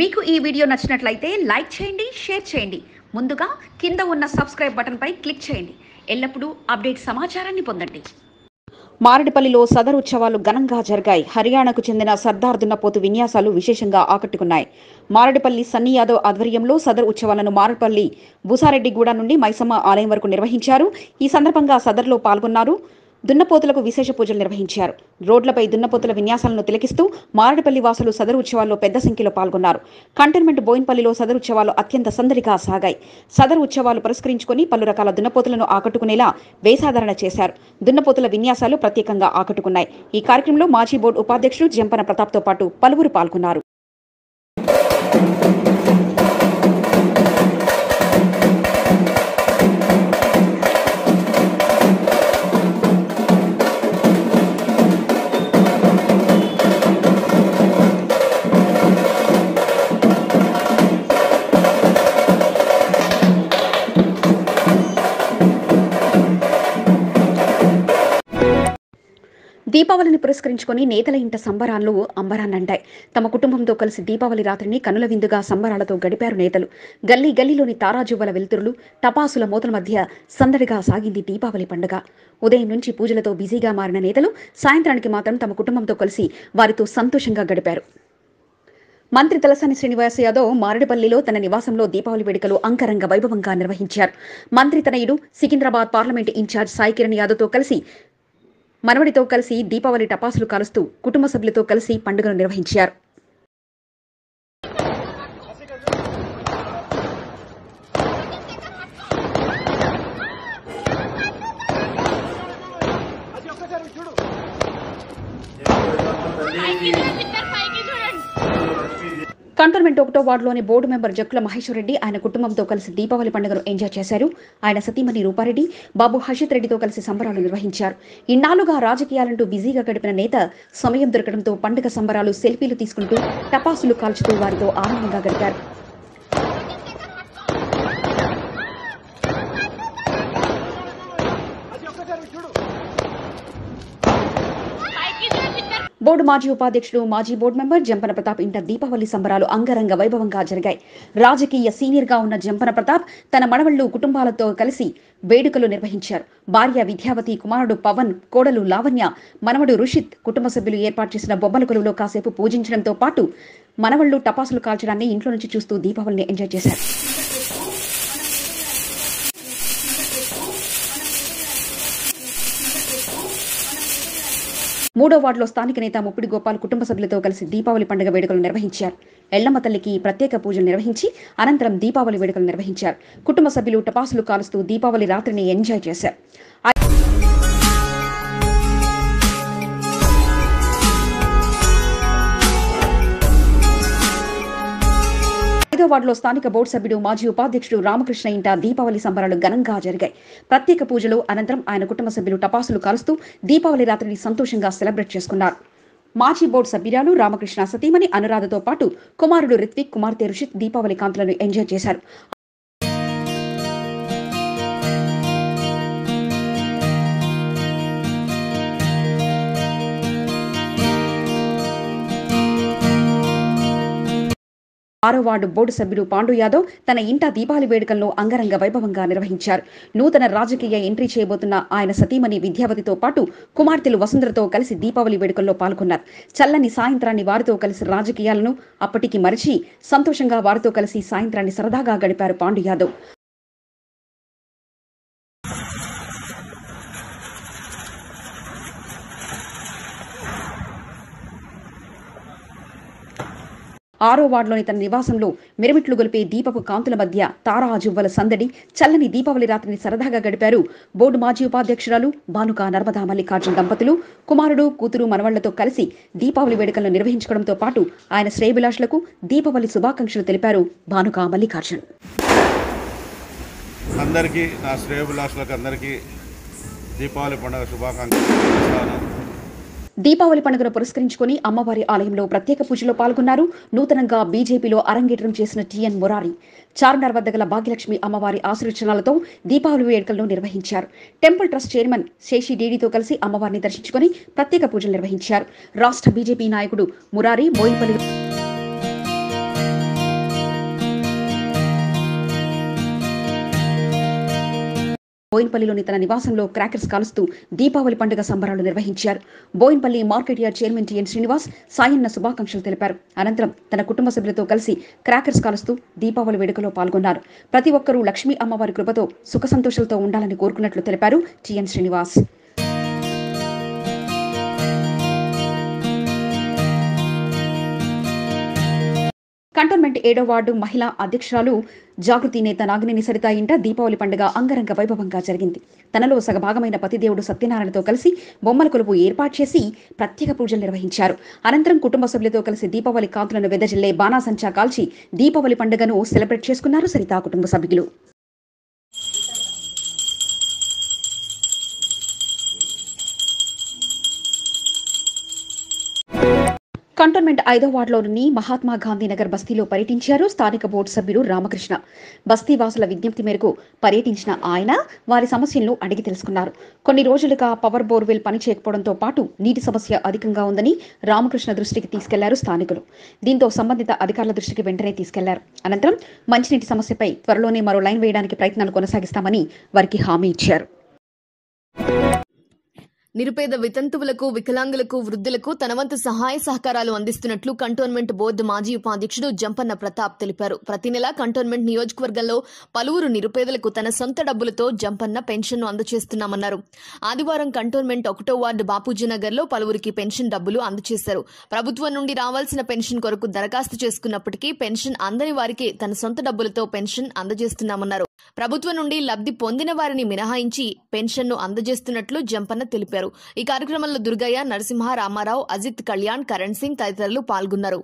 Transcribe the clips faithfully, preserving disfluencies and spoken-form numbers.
మీకు ఈ వీడియో నచ్చినట్లయితే లైక్ చేయండి, షేర్ చేయండి. ముందుగా కింద ఉన్న సబ్స్క్రైబ్ బటన్పై క్లిక్ చేయండి. ఎల్లప్పుడూ అప్డేట్ సమాచారాన్ని పొందండి. మారేడుపల్లిలో సదర్ ఉత్సవాలు ఘనంగా జరిగాయి. హర్యానాకు చెందిన సర్దార్ దున్నపోతు విన్యాసాలు విశేషంగా ఆకట్టుకున్నాయి. మారేడుపల్లి సన్నీ యాదవ్ ఆధ్వర్యంలో సదర్ ఉత్సవాలను మారేడుపల్లి బుసారెడ్డిగూడ నుండి మైసమ్మ ఆలయం వరకు నిర్వహించారు. ఈ సందర్భంగా సదర్లో పాల్గొన్నారు. దున్నపోతులకు విశేష పూజలు నిర్వహించారు. రోడ్లపై దున్నపోతుల విన్యాసాలను తిలకిస్తూ మారేడుపల్లి వాసులు సదరు ఉత్సవాల్లో పెద్ద సంఖ్యలో పాల్గొన్నారు. కంటైన్మెంట్ బోయిన్పల్లిలో సదరు ఉత్సవాలు అత్యంత సందడిగా సాగాయి. సదరు ఉత్సవాలు పురస్కరించుకుని పలు రకాల దున్నపోతులను ఆకట్టుకునేలా వేషధారణ చేశారు. దున్నపోతుల విన్యాసాలు ప్రత్యేకంగా ఆకట్టుకున్నాయి. ఈ కార్యక్రమంలో మాజీ బోర్డు ఉపాధ్యక్షుడు జంపన ప్రతాప్తో పాటు పలువురు పాల్గొన్నారు. దీపావళిని పురస్కరించుకుని నేతల ఇంట సంబరాలు అంబరాన్నంటాయి. తమ కుటుంబంతో కలిసి దీపావళి రాత్రిని కనుల విందుగా సంబరాలతో గడిపారు నేతలు. గల్లీ గల్లీలోని తారాజువ్వల వెలుతురులు, టపాసుల మోతల మధ్య సందడిగా సాగింది దీపావళి పండుగ. ఉదయం నుంచి పూజలతో బిజీగా మారిన నేతలు సాయంత్రానికి మాత్రం తమ కుటుంబంతో కలిసి వారితో సంతోషంగా గడిపారు. మంత్రి తలసాని శ్రీనివాస్ యాదవ్ మారేడుపల్లిలో తన నివాసంలో దీపావళి వేడుకలు అంగరంగ వైభవంగా నిర్వహించారు. మంత్రి తనయుడు సికింద్రాబాద్ పార్లమెంటు ఇన్ఛార్జ్ సాయి కిరణ్ యాదవ్తో కలిసి మనవడితో కలిసి దీపావళి టపాసులు కాలుస్తూ కుటుంబ సభ్యులతో కలిసి పండుగను నిర్వహించారు. కంటోన్మెంట్ ఒకటో వార్డులోని బోర్డు మెంబర్ జక్కుల మహేశ్వరరెడ్డి ఆయన కుటుంబంతో కలిసి దీపావళి పండుగను ఎంజాయ్ చేశారు. ఆయన సతీమణి రూపారెడ్డి, బాబు హర్షిత్ రెడ్డితో కలిసి సంబరాలు నిర్వహించారు. ఇన్నాళ్లుగా రాజకీయాలంటూ బిజీగా గడిపిన నేత సమయం దొరకడంతో పండుగ సంబరాలు సెల్ఫీలు తీసుకుంటూ టపాసులు కాల్చుతూ వారితో ఆనందంగా గడిపారు. బోర్డు మాజీ ఉపాధ్యక్షుడు మాజీ బోర్డు మెంబర్ జంపన ప్రతాప్ ఇంట దీపావళి సంబరాలు అంగరంగ వైభవంగా జరిగాయి. రాజకీయ సీనియర్ గా ఉన్న జంపన ప్రతాప్ తన మనవళ్లు కుటుంబాలతో కలిసి వేడుకలు నిర్వహించారు. భార్య విద్యావతి, కుమారుడు పవన్, కోడలు లావణ్య, మనవడు రుషిత్ కుటుంబ సభ్యులు ఏర్పాటు చేసిన బొమ్మల కొలువులో కాసేపు పూజించడంతో పాటు మనవళ్లు టపాసులు కాల్చడాన్ని ఇంట్లో నుంచి చూస్తూ దీపావళిని ఎంజాయ్ చేశారు. మూడో వార్డులో స్థానిక నేత ముప్పిడి గోపాల్ కుటుంబ సభ్యులతో కలిసి దీపావళి పండుగ వేడుకలు నిర్వహించారు. ఎల్లమ్మ తల్లికి ప్రత్యేక పూజలు నిర్వహించి అనంతరం దీపావళి వేడుకలు నిర్వహించారు. కుటుంబ సభ్యులు టపాసులు కాలుస్తూ దీపావళి రాత్రిని ఎంజాయ్ చేశారు. ఐదో వార్డులో స్థానిక బోర్డు సభ్యుడు మాజీ ఉపాధ్యక్షుడు రామకృష్ణ ఇంట దీపావళి సంబరాలు ఘనంగా జరిగాయి. ప్రత్యేక పూజలు అనంతరం ఆయన కుటుంబ సభ్యులు టపాసులు కాలుస్తూ దీపావళి రాత్రిని సంతోషంగా సెలబ్రేట్ చేసుకున్నారు. మాజీ బోర్డు సభ్యురాలు రామకృష్ణ సతీమణి అనురాధతో పాటు కుమారుడు రిత్విక్, కుమార్తె రుషిత్ దీపావళి కాంతులను ఎంజాయ్ చేశారు. ఆరో వార్డు బోర్డు సభ్యుడు పాండు యాదవ్ తన ఇంట దీపావళి వేడుకలను అంగరంగ వైభవంగా నిర్వహించారు. నూతన రాజకీయ ఎంట్రీ చేయబోతున్న ఆయన సతీమణి విద్యావతితో పాటు కుమార్తెలు వసుంధరతో కలిసి దీపావళి వేడుకల్లో పాల్గొన్నారు. చల్లని సాయంత్రాన్ని వారితో కలిసి రాజకీయాలను అప్పటికి మరిచి సంతోషంగా వారితో కలిసి సాయంత్రాన్ని సరదాగా గడిపారు పాండు యాదవ్. ఆరో వార్డులోని తన నివాసంలో మిరమిట్లు గొలిపే దీపపు కాంతుల మధ్య తారాజువ్వల సందడి, చల్లని దీపావళి రాత్రిని సరదాగా గడిపారు బోర్డు మాజీ ఉపాధ్యక్షురాలు భానుక నర్మదా మల్లికార్జున దంపతులు. కుమారుడు, కూతురు, మనవళ్లతో కలిసి దీపావళి వేడుకలను నిర్వహించుకోవడంతో పాటు ఆయన శ్రేయభిలాషులకు దీపావళి శుభాకాంక్షలు తెలిపారు భానుక మల్లికార్జున్. అందరికీ నా శ్రేయభిలాషులకు అందరికీ దీపావళి పండుగ శుభాకాంక్షలు. దీపావళి పండుగను పురస్కరించుకుని అమ్మవారి ఆలయంలో ప్రత్యేక పూజలో పాల్గొన్నారు. నూతనంగా బీజేపీలో అరంగేట్రం చేసిన టిఎన్ మురారి చార్మినార్ వద్ద గల భాగ్యలక్ష్మి అమ్మవారి ఆశీర్వచనాలతో దీపావళి వేడుకలను నిర్వహించారు. టెంపుల్ ట్రస్ట్ చైర్మన్ శేషి డీడీతో కలిసి అమ్మవారిని దర్శించుకుని ప్రత్యేక పూజలు నిర్వహించారు. రాష్ట్ర బీజేపీ నాయకుడు మురారి బోయిపల్లి బోయిన్పల్లిలోని తన నివాసంలో క్రాకర్స్ కాలుస్తూ దీపావళి పండుగ సంబరాలు నిర్వహించారు. Boinpally market yard chairman TN Srinivas Sayanna శుభాకాంక్షలు తెలిపారు. అనంతరం తన కుటుంబ సభ్యులతో కలిసి క్రాకర్స్ కాలుస్తూ దీపావళి వేడుకలో పాల్గొన్నారు. ప్రతి ఒక్కరూ లక్ష్మీ అమ్మవారి కృపతో సుఖ సంతోషాలతో ఉండాలని కోరుకున్నట్లు తెలిపారు టిఎన్ శ్రీనివాస్. కంటోన్మెంట్ ఏడో వార్డు మహిళా అధ్యక్షురాలు జాగృతి నేత నాగినేని సరిత ఇంట దీపావళి పండుగ అంగరంగ వైభవంగా జరిగింది. తనలో సగభాగమైన పతిదేవుడు సత్యనారాయణతో కలిసి బొమ్మల కొలుపు ఏర్పాటు చేసి ప్రత్యేక పూజలు నిర్వహించారు. అనంతరం కుటుంబ సభ్యులతో కలిసి దీపావళి కాంతులను వెదజల్లే బాణాసంచా కాల్చి దీపావళి పండుగను సెలబ్రేట్ చేసుకున్నారు సరితా కుటుంబ సభ్యులు. కంటోన్మెంట్ ఐదో వార్డులోని మహాత్మా గాంధీ నగర్ బస్తీలో పర్యటించారు స్థానిక బోర్డు సభ్యుడు రామకృష్ణ. బస్తీ వాసుల విజ్ఞప్తి మేరకు పర్యటించిన ఆయన వారి సమస్యలను అడిగి తెలుసుకున్నారు. కొన్ని రోజులుగా పవర్ బోర్వెల్ పని చేయకపోవడంతో పాటు నీటి సమస్య అధికంగా ఉందని రామకృష్ణ దృష్టికి తీసుకెళ్లారు స్థానికులు. దీంతో సంబంధిత అధికారుల దృష్టికి వెంటనే తీసుకెళ్లారు. అనంతరం మంచినీటి సమస్యపై త్వరలోనే మరో లైన్ వేయడానికి ప్రయత్నాలు కొనసాగిస్తామని వారికి హామీ ఇచ్చారు. నిరుపేద వితంతువులకు, వికలాంగులకు, వృద్ధులకు తనవంతు సహాయ సహకారాలు అందిస్తున్నట్లు కంటోన్మెంట్ బోర్డు మాజీ ఉపాధ్యక్షుడు జంపన్న ప్రతాప్ తెలిపారు. ప్రతి నెలా కంటోన్మెంట్ నియోజకవర్గంలో పలువురు నిరుపేదలకు తన సొంత డబ్బులతో జంపన్న పెన్షన్ను అందజేస్తున్నామన్నారు. ఆదివారం కంటోన్మెంట్ ఒకటో వార్డు బాపూజీనగర్లో పలువురికి పెన్షన్ డబ్బులు అందజేశారు. ప్రభుత్వం నుండి రావాల్సిన పెన్షన్ కొరకు దరఖాస్తు చేసుకున్నప్పటికీ పెన్షన్ అందని వారికి తన సొంత డబ్బులతో పెన్షన్ అందజేస్తున్నామన్నారు. ప్రభుత్వం నుండి లబ్ది పొందిన వారిని మినహాయించి పెన్షన్ను అందజేస్తున్నట్లు జంపన్న తెలిపారు. ఈ కార్యక్రమంలో దుర్గయ్య, నరసింహ, రామారావు, అజిత్, కళ్యాణ్, కరణ్ సింగ్ తదితరులు పాల్గొన్నారు.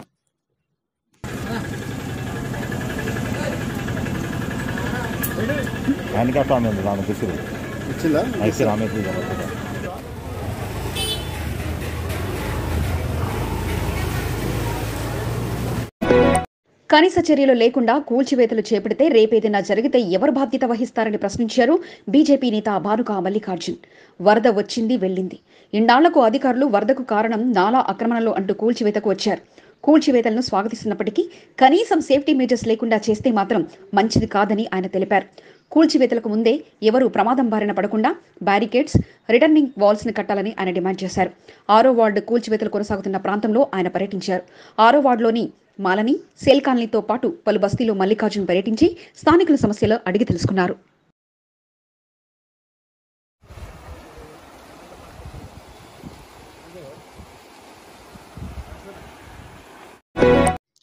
కనీస చర్యలు లేకుండా కూల్చివేతలు చేపడితే రేపేదైనా జరిగితే ఎవరు బాధ్యత వహిస్తారని ప్రశ్నించారు బీజేపీ నేత భానుకా మల్లికార్జున్. వరద వచ్చింది వెళ్ళింది, ఇన్నాళ్లకు అధికారులు వరదకు కారణం నాలా ఆక్రమణలు అంటూ కూల్చివేతకు వచ్చారు. కూల్చివేతలను స్వాగతిస్తున్నప్పటికీ కనీసం సేఫ్టీ మెజర్స్ లేకుండా చేస్తే మాత్రం మంచిది కాదని ఆయన తెలిపారు. కూల్చివేతలకు ముందే ఎవరు ప్రమాదం బారిన పడకుండా బ్యారికేడ్స్, రిటర్నింగ్ వాల్స్ని కట్టాలని ఆయన డిమాండ్ చేశారు. ఆరో వార్డు కూల్చివేతలు కొనసాగుతున్న ప్రాంతంలో ఆయన పర్యటించారు. ఆరో వార్డులోని మాలని, సేల్ కాలనీతో పాటు పలు బస్తీలో మల్లికార్జున్ పర్యటించి స్థానికుల సమస్యలు అడిగి తెలుసుకున్నారు.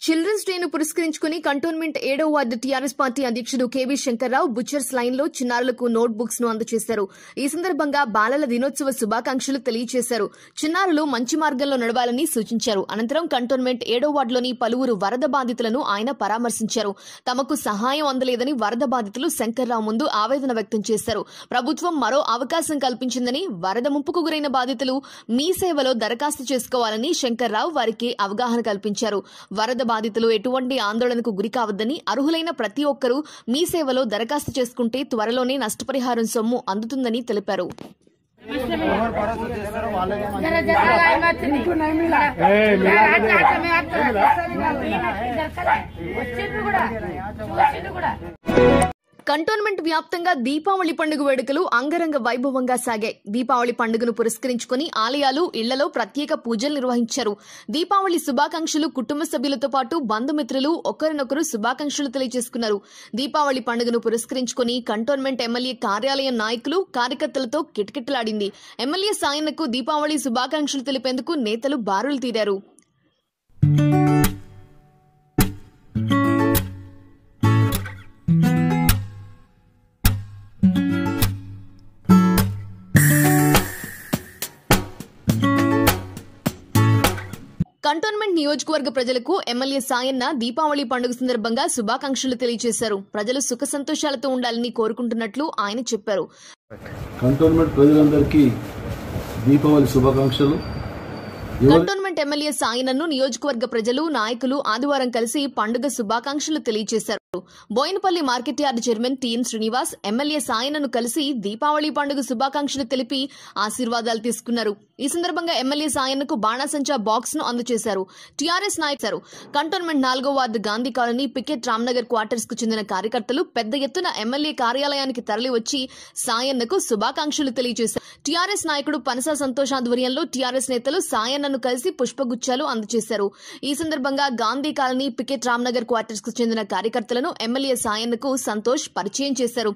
చిల్డ్రన్స్ డే ను పురస్కరించుకుని కంటోన్మెంట్ ఏడో వార్డు టీఆర్ఎస్ పార్టీ అధ్యక్షుడు కెవి శంకర్రావు బుచ్చర్స్ లైన్ లో చిన్నారులకు నోట్ బుక్స్ ను అందజేశారు. ఈ సందర్భంగా బాలల దినోత్సవ శుభాకాంక్షలు తెలియజేశారు. చిన్నారులు మంచి మార్గంలో నడవాలని సూచించారు. అనంతరం కంటోన్మెంట్ ఏడో వార్డులోని పలువురు వరద బాధితులను ఆయన పరామర్శించారు. తమకు సహాయం అందలేదని వరద బాధితులు శంకర్రావు ముందు ఆవేదన వ్యక్తం చేశారు. ప్రభుత్వం మరో అవకాశం కల్పించిందని, వరద ముంపుకు గురైన బాధితులు మీ సేవలో దరఖాస్తు చేసుకోవాలని శంకర్రావు వారికి అవగాహన కల్పించారు. వరద బాధితులు ఎటువంటి ఆందోళనకు గురి కావద్దని, అర్హులైన ప్రతి ఒక్కరూ మీ సేవలో దరఖాస్తు చేసుకుంటే త్వరలోనే నష్టపరిహారం సొమ్ము అందుతుందని తెలిపారు. కంటోన్మెంట్ వ్యాప్తంగా దీపావళి పండుగ వేడుకలు అంగరంగ వైభవంగా సాగాయి. దీపావళి పండుగను పురస్కరించుకుని ఆలయాలు, ఇళ్లలో ప్రత్యేక పూజలు నిర్వహించారు. దీపావళి శుభాకాంక్షలు కుటుంబ సభ్యులతో పాటు బంధుమిత్రులు ఒకరినొకరు శుభాకాంక్షలు తెలియజేసుకున్నారు. దీపావళి పండుగను పురస్కరించుకుని కంటోన్మెంట్ ఎమ్మెల్యే కార్యాలయం నాయకులు, కార్యకర్తలతో కిటకిటలాడింది. ఎమ్మెల్యే సాయన్నకు దీపావళి శుభాకాంక్షలు తెలిపేందుకు నేతలు బారులు తీరారు. కంటోన్మెంట్ నియోజకవర్గ ప్రజలకు ఎమ్మెల్యే సాయన్న దీపావళి పండుగ సందర్భంగా శుభాకాంక్షలు తెలియజేశారు. ప్రజలు సుఖ సంతోషాలతో ఉండాలని కోరుకుంటున్నట్లు ఆయన చెప్పారు. కంటోన్మెంట్ ప్రజలందరికీ దీపావళి శుభాకాంక్షలు. కంటోన్మెంట్ ఎమ్మెల్యే సాయన్నను నియోజకవర్గ ప్రజలు, నాయకులు ఆదివారం కలిసి పండుగ శుభాకాంక్షలు తెలియజేశారు. Boinapalli market yard chairman TN Srinivas MLA సాయన్నను కలిసి దీపావళి పండుగ శుభాకాంక్షలు తెలిపి ఆశీర్వాదాలు తీసుకున్నారు. ఈ సందర్భంగా ఎమ్మెల్యే సాయన్నకు బాణాసంచా బాక్స్ ను అందజేశారు. టీఆర్ఎస్ నాయకులు కంటోన్మెంట్ నాలుగో ward Gandhi colony picket Ramnagar quarters కు చెందిన కార్యకర్తలు పెద్ద ఎత్తున ఎమ్మెల్యే కార్యాలయానికి తరలివచ్చి సాయన్నకు శుభాకాంక్షలు తెలియజేశారు. టీఆర్ఎస్ నాయకుడు పనస సంతోష్ ఆధ్వర్యంలో టీఆర్ఎస్ నేతలు సాయన్నను కలిసి పుష్పగుచ్చాలు అందజేశారు. ఈ సందర్భంగా Gandhi colony picket Ramnagar quarters కు చెందిన కార్యకర్తలను ఎమ్మెల్యే సాయన్నకు సంతోష్ పరిచయం చేశారు.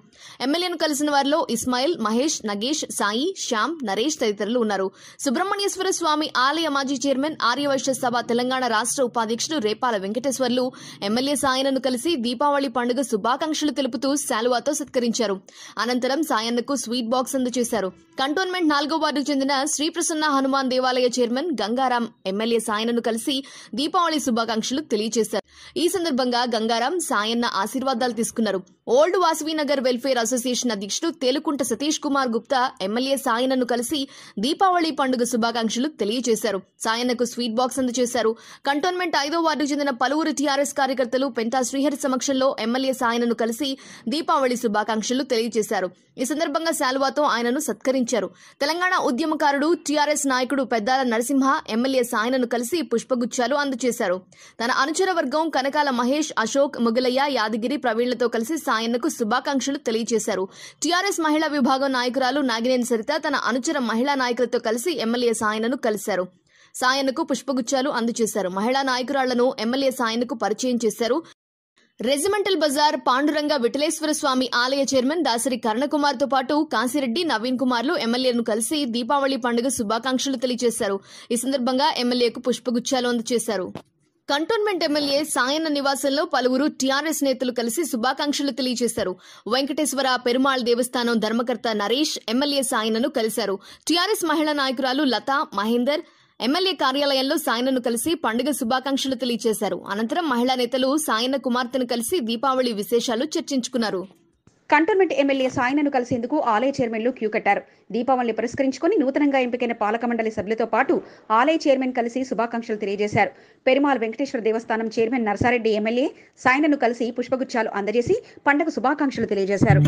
ఎమ్మెల్యేను కలిసిన వారిలో ఇస్మాయిల్, మహేష్, నగేష్, సాయి, శ్యామ్, నరేష్ తదితరులు ఉన్నారు. సుబ్రహ్మణ్యేశ్వర స్వామి ఆలయ మాజీ చైర్మన్, ఆర్యవైశ్య సభ తెలంగాణ రాష్ట ఉపాధ్యక్షుడు రేపాల వెంకటేశ్వర్లు ఎమ్మెల్యే సాయన్నను కలిసి దీపావళి పండుగ శుభాకాంక్షలు తెలుపుతూ శాలువాతో సత్కరించారు. అనంతరం సాయన్నకు స్వీట్ బాక్స్ అందజేశారు. కంటోన్మెంట్ నాలుగో వార్డుకు చెందిన శ్రీప్రసన్న హనుమాన్ దేవాలయ చైర్మన్ గంగారాం ఎమ్మెల్యే సాయన్నను కలిసి దీపావళి శుభాకాంక్షలు తెలియజేశారు. ఈ సందర్భంగా గంగారాం సాయన్న ఆశీర్వాదాలు తీసుకున్నారు. ఓల్డ్ వాసవీనగర్ వెల్ఫేర్ అసోసియేషన్ అధ్యక్షుడు తేలుకుంట సతీష్ కుమార్ గుప్తా ఎమ్మెల్యే సాయన్నను కలిసి దీపావళి పండుగ శుభాకాంక్షలు తెలియజేశారు. సాయన్నకు స్వీట్ బాక్స్ అందజేశారు. కంటోన్మెంట్ ఐదో వార్డుకు చెందిన పలువురు టీఆర్ఎస్ కార్యకర్తలు పెంటా శ్రీహరి సమక్షంలో ఎమ్మెల్యే సాయన్నను కలిసి దీపావళి శుభాకాంక్షలు తెలియజేశారు. ఈ సందర్భంగా శాలువాతో ఆయనను సత్కరించారు. తెలంగాణ ఉద్యమకారుడు టీఆర్ఎస్ నాయకుడు పెద్దాల నరసింహ ఎమ్మెల్యే సాయన్నను కలిసి పుష్పగుచ్చాలు అందజేశారు. తన అనుచర వర్గం కనకాల మహేష్, అశోక్, మొగలయ్య, యాదగిరి ప్రవీణ్లతో కలిసి సాయన్నకు శుభాకాంక్షలు తెలియజేశారు. టీఆర్ఎస్ మహిళా విభాగం నాయకురాలు నాగినేని సరిత తన అనుచర మహిళా నాయకులతో కలిసి ఎమ్మెల్యే సాయన్నను కలిశారు. సాయన్నకు పుష్పగుచ్చాలు అందజేశారు. మహిళా నాయకురాళ్లను ఎమ్మెల్యే సాయన్నకు పరిచయం చేశారు. రెజిమెంటల్ బజార్ పాండురంగ విఠలేశ్వర స్వామి ఆలయ చైర్మన్ దాసరి కరుణకుమార్ తో పాటు కాసిరెడ్డి, నవీన్ కుమార్లు ఎమ్మెల్యేను కలిసి దీపావళి పండుగ శుభాకాంక్షలు తెలియజేశారు. ఈ సందర్భంగా ఎమ్మెల్యేకు పుష్పగుచ్చాలు అందజేశారు. కంటోన్మెంట్ ఎమ్మెల్యే సాయన్న నివాసంలో పలువురు టీఆర్ఎస్ నేతలు కలిసి శుభాకాంక్షలు తెలియజేశారు. వెంకటేశ్వర పెరుమాళ్ దేవస్థానం ధర్మకర్త నరేష్ ఎమ్మెల్యే సాయన్నను కలిశారు. టీఆర్ఎస్ మహిళా నాయకురాలు లతా మహేందర్ ఎమ్మెల్యే కార్యాలయంలో సాయన్నను కలిసి పండుగ శుభాకాంక్షలు తెలియజేశారు. అనంతరం మహిళా నేతలు సాయన్న కుమార్తెను కలిసి దీపావళి విశేషాలు చర్చించుకున్నారు. కంటోన్మెంట్ ఎమ్మెల్యే సాయన్నను కలిసేందుకు ఆలయ చైర్మన్లు క్యూ కట్టారు. దీపావళిని పురస్కరించుకుని నూతనంగా ఎంపికైన పాలక మండలి సభ్యులతో పాటు ఆలయ చైర్మన్ కలిసి శుభాకాంక్షలు తెలియజేశారు. పెరుమాళ్ వెంకటేశ్వర దేవస్థానం చైర్మన్ నర్సారెడ్డి ఎమ్మెల్యే సాయన్నను కలిసి పుష్పగుచ్చాలు అందజేసి పండుగ శుభాకాంక్షలు తెలియజేశారు.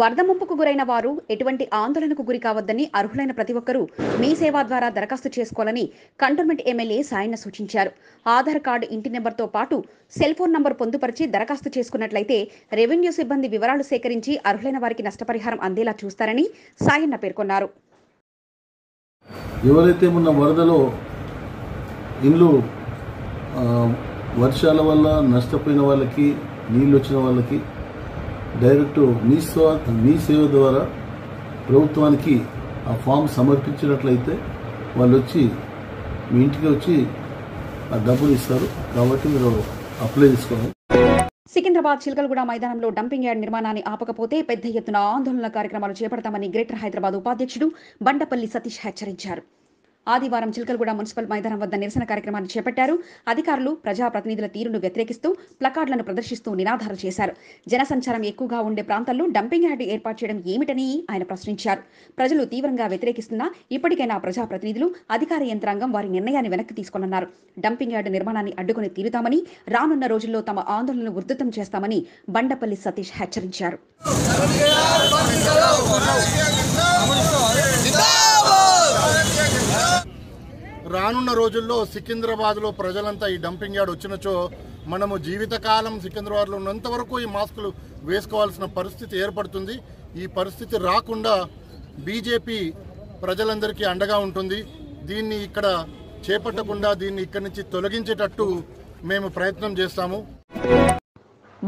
వరద ముంపుకు గురైన వారు ఎటువంటి ఆందోళనకు గురి కావద్దని అర్హులైన ప్రతి ఒక్కరూ మీ సేవ ద్వారా దరఖాస్తు చేసుకోవాలని కంటోన్మెంట్ ఎమ్మెల్యే సాయన్న సూచించారు. ఆధార్ కార్డు, ఇంటి నెంబర్తో పాటు సెల్ ఫోన్ నంబర్ పొందుపరిచి దరఖాస్తు చేసుకున్నట్లయితే రెవెన్యూ సిబ్బంది వివరాలు సేకరించి అర్హులైన వారికి నష్టపరిహారం అందేలా చూస్తారని సాయన్న పేర్కొన్నారు. ఎవరైతే మొన్న వరదలో ఇల్లు వర్షాల వల్ల నష్టపోయిన వాళ్ళకి, నీళ్ళు వచ్చిన వాళ్ళకి డైరెక్ట్ మీ సేవ మీ సేవ ద్వారా ప్రభుత్వానికి ఆ ఫామ్ సమర్పించినట్లయితే వాళ్ళు వచ్చి మీ ఇంటికి వచ్చి ఆ డబ్బులు ఇస్తారు. కాబట్టి మీరు అప్లై చేసుకోవాలి. సికింద్రాబాద్ చిలకలగూడ మైదానంలో డంపింగ్ యార్డ్ నిర్మాణాన్ని ఆపకపోతే పెద్ద ఎత్తున ఆందోళన కార్యక్రమాలు చేపడతామని గ్రేటర్ హైదరాబాద్ ఉపాధ్యక్షుడు బండపల్లి సతీష్ హెచ్చరించారు. ఆదివారం చిలకలగూడ మున్సిపల్ మైదానం వద్ద నిరసన కార్యక్రమాన్ని చేపట్టారు. అధికారులు ప్రజాప్రతినిధుల తీరును వ్యతిరేకిస్తూ ప్లకార్డులను ప్రదర్శిస్తూ నినాదాలు చేశారు. జనసంచారం ఎక్కువగా ఉండే ప్రాంతాల్లో డంపింగ్ యార్డ్ ఏర్పాటు చేయడం ఏమిటని ఆయన ప్రశ్నించారు. ప్రజలు తీవ్రంగా వ్యతిరేకిస్తున్నా ఇప్పటికైనా ప్రజాప్రతినిధులు, అధికార యంత్రాంగం వారి నిర్ణయాన్ని వెనక్కి తీసుకోనన్నారు. డంపింగ్ యార్డ్ నిర్మాణాన్ని అడ్డుకుని తీరుతామని, రానున్న రోజుల్లో తమ ఆందోళనను ఉధృతం చేస్తామని బండపల్లి సతీష్ హెచ్చరించారు. రానున్న రోజుల్లో సికింద్రాబాద్లో ప్రజలంతా ఈ డంపింగ్ యార్డ్ వచ్చినచో మనము జీవితకాలం సికింద్రాబాద్లో ఉన్నంత వరకు ఈ మాస్కులు వేసుకోవాల్సిన పరిస్థితి ఏర్పడుతుంది. ఈ పరిస్థితి రాకుండా బీజేపీ ప్రజలందరికీ అండగా ఉంటుంది. దీన్ని ఇక్కడ చేపట్టకుండా దీన్ని ఇక్కడి నుంచి తొలగించేటట్టు మేము ప్రయత్నం చేస్తాము.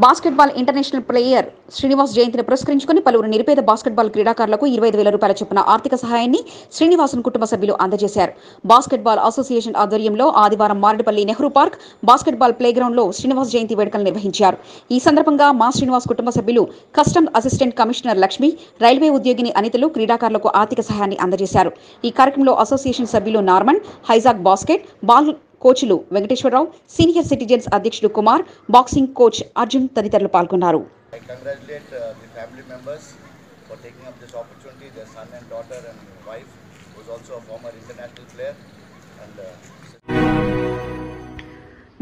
బాస్కెట్బాల్ ఇంటర్నేషనల్ ప్లేయర్ శ్రీనివాస్ జయంతిని పురస్కరించుకుని పలువురు నిర్పేద బాస్కెట్బాల్ క్రీడాకారులకు ఇరవై ఐదు వేల రూపాయల చొప్పున ఆర్థిక సహాయాన్ని శ్రీనివాసన్ కుటుంబ సభ్యులు అందజేశారు. బాస్కెట్బాల్ అసోసియేషన్ ఆధ్వర్యంలో ఆదివారం మారేడుపల్లి నెహ్రూ పార్క్ బాస్కెట్బాల్ ప్లేగ్రౌండ్లో శ్రీనివాస్ జయంతి వేడుకలు నిర్వహించారు. ఈ సందర్భంగా మా శ్రీనివాస్ కుటుంబ సభ్యులు customs assistant commissioner Lakshmi, railway ఉద్యోగిని అనితలు క్రీడాకారులకు ఆర్థిక సహాయాన్ని అందజేశారు. ఈ కార్యక్రమంలో అసోసియేషన్ సభ్యులు నార్మన్, హైజాక్ బాస్కెట్ బాల్ కోచ్లు వెంకటేశ్వరరావు, సీనియర్ సిటిజన్స్ అధ్యక్షుడు కుమార్, బాక్సింగ్ కోచ్ అర్జున్ తదితరులు పాల్గొన్నారు.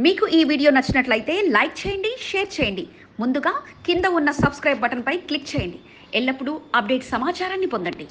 మీకు ఈ వీడియో నచ్చినట్లయితే లైక్ చేయండి, షేర్ చేయండి. ముందుగా కింద ఉన్న సబ్స్క్రైబ్ బటన్పై క్లిక్ చేయండి. ఎల్లప్పుడూ అప్డేట్ సమాచారాన్ని పొందండి.